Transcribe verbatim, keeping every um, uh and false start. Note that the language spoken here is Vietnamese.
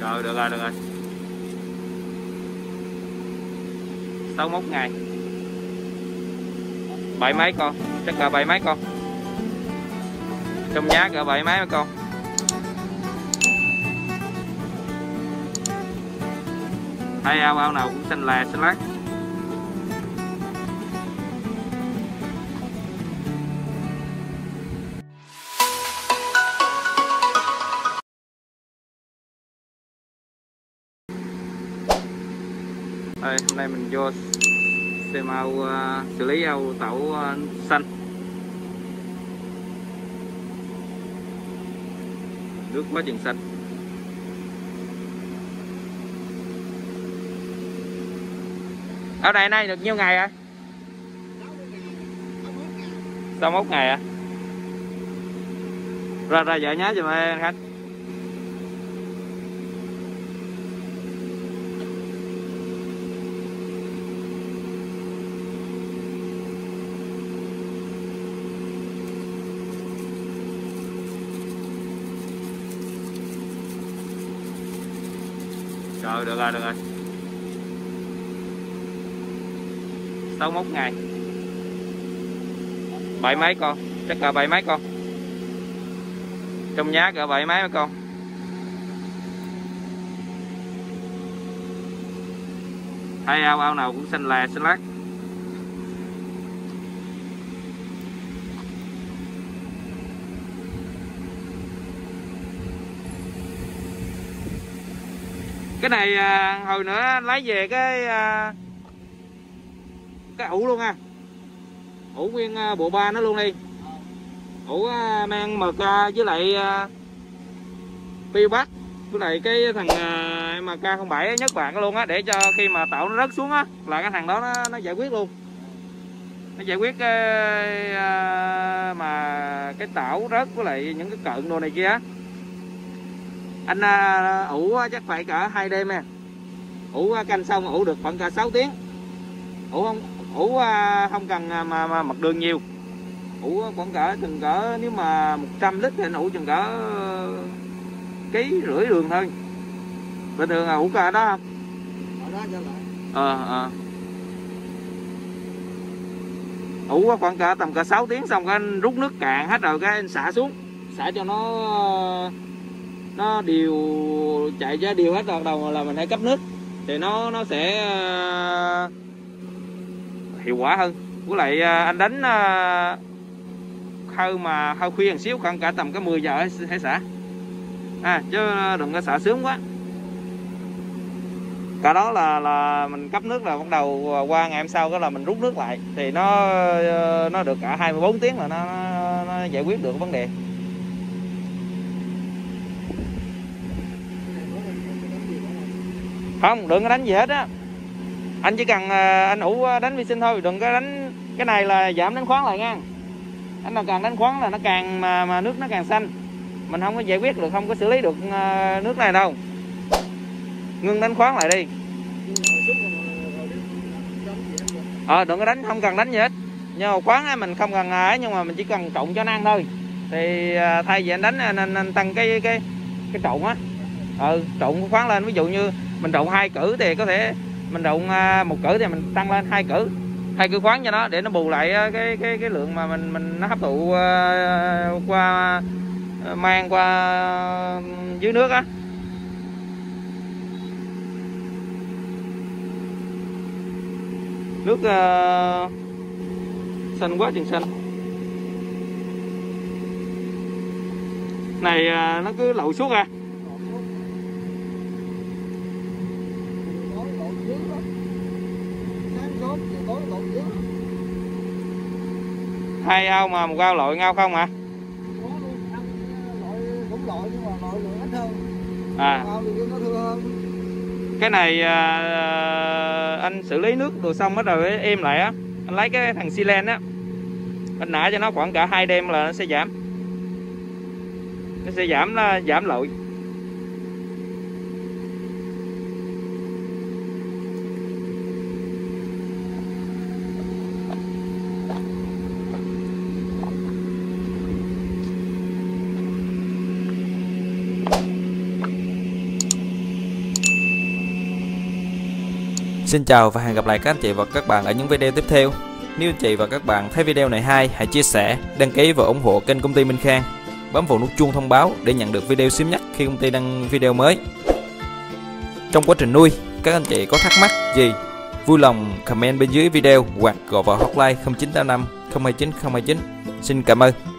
Rồi được rồi, được rồi. sáu mươi mốt ngày. Bảy mấy con, chắc là bảy mấy con. Trong giá cỡ bảy mấy con. Thấy ao ao nào cũng xanh là xanh lát. Đây, hôm nay mình vô xem ao uh, xử lý ao tảo uh, xanh. Nước quá chừng xanh. Ở đây nay được nhiêu ngày rồi? sáu mươi mốt ngày à? Ra ra vợ nhá giùm em khách. Rồi được rồi, được rồi. sáu mươi mốt ngày. Bảy mấy con, chắc là bảy mấy con. Trong giá cỡ bảy mấy mấy con. Thấy ao ao nào cũng xanh là xanh lát. Cái này à, hồi nữa lấy về cái à, cái ủ luôn ha, ủ nguyên à, bộ ba nó luôn đi, ủ à, mang mực à, với lại à, Piobac với lại cái thằng à, em ca không bảy nhất bạn luôn á, để cho khi mà tảo nó rớt xuống á là cái thằng đó nó, nó giải quyết luôn, nó giải quyết cái, à, mà cái tảo rớt với lại những cái cận đồ này kia á. Anh ủ chắc phải cả hai đêm nè, ủ canh xong ủ được khoảng cả sáu tiếng, ủ không ủ không cần mà, mà mặt đường nhiều, ủ khoảng cỡ chừng cỡ nếu mà một trăm lít thì anh ủ chừng cỡ ký rưỡi đường thôi, bình thường là ủ cả đó không? Ờ ờ, ủ khoảng cỡ tầm cả sáu tiếng xong cái anh rút nước cạn hết rồi cái anh xả xuống, xả cho nó nó điều chạy ra điều hết rồi đầu là mình hãy cấp nước thì nó nó sẽ hiệu quả hơn. Với lại anh đánh hơi mà hơi khuya một xíu, khoảng cả tầm cái mười giờ hãy xả à, chứ đừng có xả sớm quá. Cả đó là là mình cấp nước là bắt đầu qua ngày hôm sau đó là mình rút nước lại thì nó nó được cả hai mươi bốn tiếng là nó, nó, nó giải quyết được vấn đề. Không, đừng có đánh gì hết á. Anh chỉ cần anh ủ đánh vi sinh thôi, đừng có đánh. Cái này là giảm đánh khoáng lại nha. Anh nào càng đánh khoáng là nó càng mà, mà nước nó càng xanh. Mình không có giải quyết được, không có xử lý được nước này đâu. Ngưng đánh khoáng lại đi. Ờ, đừng có đánh, không cần đánh gì hết. Nhưng mà khoáng á, mình không cần ấy, nhưng mà mình chỉ cần trộn cho nó ăn thôi. Thì thay vì anh đánh nên anh, anh tăng cái cái cái trộn á. Ừ, trộn khoáng lên, ví dụ như mình trộn hai cử thì có thể mình trộn một cử thì mình tăng lên hai cử hai cử khoáng cho nó để nó bù lại cái cái cái lượng mà mình mình nó hấp thụ qua mang qua dưới nước á. Nước uh, xanh quá chừng xanh này, uh, nó cứ lậu suốt à. Hai ao mà một ao lội ngao không à? À, cái này anh xử lý nước đồ xong hết rồi em lại á, anh lấy cái thằng xi len á, anh nã cho nó khoảng cả hai đêm là nó sẽ giảm, nó sẽ giảm là giảm lội. Xin chào và hẹn gặp lại các anh chị và các bạn ở những video tiếp theo. Nếu anh chị và các bạn thấy video này hay, hãy chia sẻ, đăng ký và ủng hộ kênh công ty Minh Khang. Bấm vào nút chuông thông báo để nhận được video sớm nhất khi công ty đăng video mới. Trong quá trình nuôi, các anh chị có thắc mắc gì? Vui lòng comment bên dưới video hoặc gọi vào hotline không chín tám năm không hai chín không hai chín. Xin cảm ơn.